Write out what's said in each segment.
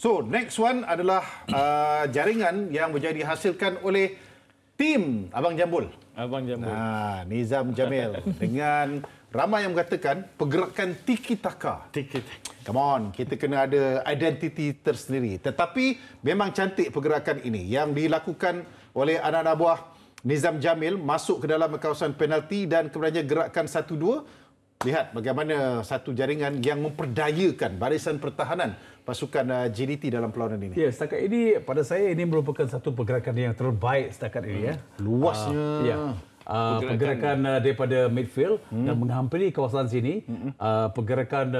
So, next one adalah jaringan yang menjadi dihasilkan oleh tim Abang Jambul. Abang Jambul. Nah, Nizam Jamil dengan ramai yang mengatakan pergerakan Tiki Taka. Tiki Taka. Come on, kita kena ada identiti tersendiri. Tetapi memang cantik pergerakan ini yang dilakukan oleh anak-anak buah Nizam Jamil masuk ke dalam kawasan penalti dan kemudiannya gerakan 1-2. Lihat bagaimana satu jaringan yang memperdayakan barisan pertahanan pasukan JDT dalam perlawanan ini. Ya, setakat ini pada saya ini merupakan satu pergerakan yang terbaik setakat ini ya. Luasnya. Ya. Pergerakan daripada midfield dan menghampiri kawasan sini, pergerakan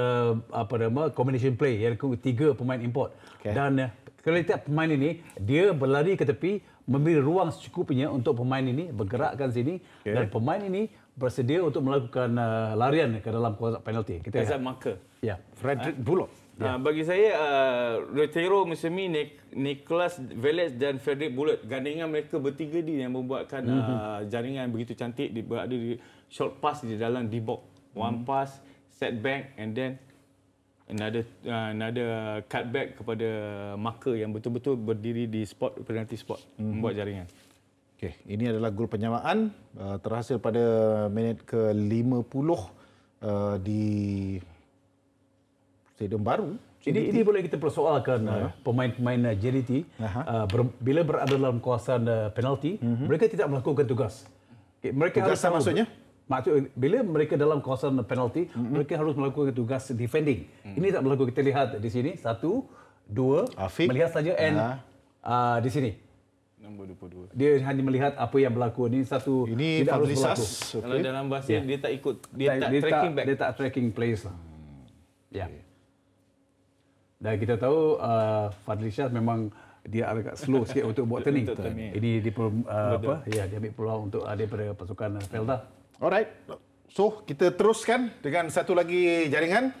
combination play yang tiga pemain import. Okay. Dan kalau lihat pemain ini dia berlari ke tepi memberi ruang secukupnya untuk pemain ini bergerakkan sini dan pemain ini bersedia untuk melakukan larian ke dalam kotak penalti. Kita lihat marker. Ya, Frederic Bulot. Bagi saya Retiro musim ini Niklas Velez dan Frederic Bulot, gandingan mereka bertiga ni yang membuatkan jaringan begitu cantik berada di short pass di dalam D-box. One pass, set back and then another cut back kepada marker yang betul-betul berdiri di spot penalti spot membuat jaringan. Okay, ini adalah gol penyamaan terhasil pada minit ke-50 di stadium baru. Ini boleh kita persoalkan pemain-pemain JDT bila berada dalam kawasan penalti, mereka tidak melakukan tugas. Okay, mereka tugas harus maksudnya? Bila mereka dalam kawasan penalti, mereka harus melakukan tugas defending. Ini tak berlaku, kita lihat di sini. 1, 2, Afiq melihat saja and di sini. Nombor 22. Dia hanya melihat apa yang berlaku. Ini satu ini tidak harus berlaku. Kalau dalam bahasa dia tak ikut, dia tak tracking back. Dia tak tracking plays. Ya. Dan kita tahu Fadlishas memang dia agak slow sikit untuk buat turning. Ini dia ambil peluang untuk daripada pasukan Felda. Alright. So, kita teruskan dengan satu lagi jaringan.